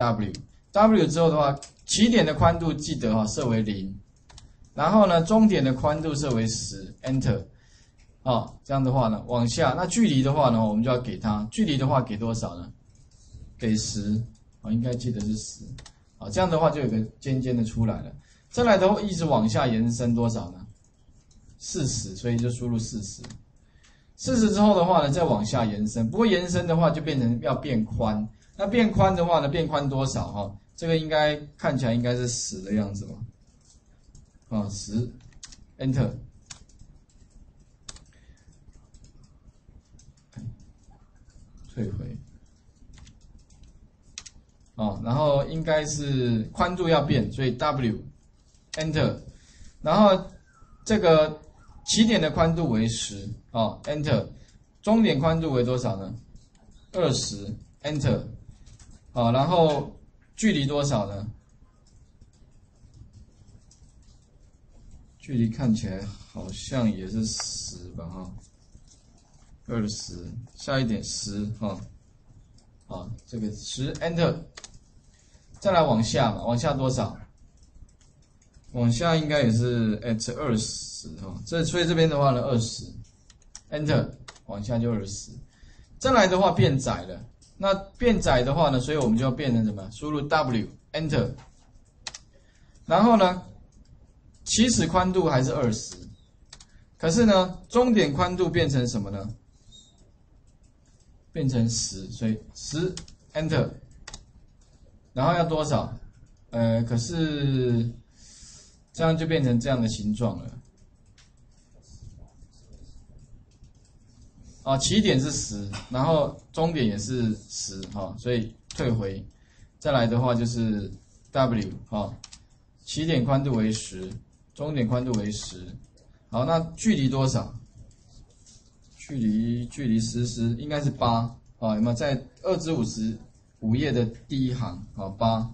W 之后的话，起点的宽度记得设为0，然后呢，终点的宽度设为10 ，Enter， 这样的话呢，往下，那距离的话呢，我们就要给它距离的话给多少呢？给10，应该记得是10，这样的话就有个尖尖的出来了。再来的话一直往下延伸多少呢？ 40，所以就输入40。40之后的话呢，再往下延伸，不过延伸的话就变成要变宽。 那变宽的话呢？变宽多少？这个应该看起来应该是10的样子吧？10 ，Enter。退回。然后应该是宽度要变，所以 W Enter。然后这个起点的宽度为10，Enter。终点宽度为多少呢？20 ，Enter。 好，然后距离多少呢？距离看起来好像也是10吧，20，下一点10，好，这个10 Enter， 再来往下嘛，往下多少？往下应该也是20，所以这边的话呢，20 Enter， 往下就20，再来的话变窄了。 那变窄的话呢，所以我们就要变成什么？输入 W Enter， 然后呢，起始宽度还是20，可是呢，终点宽度变成什么呢？变成10，所以10 Enter， 然后要多少？可是这样就变成这样的形状了。起点是10，然后终点也是10，所以退回，再来的话就是 W，起点宽度为10，终点宽度为10，好，那距离多少？距离实应该是8，有没有在2至50页的第一行？8，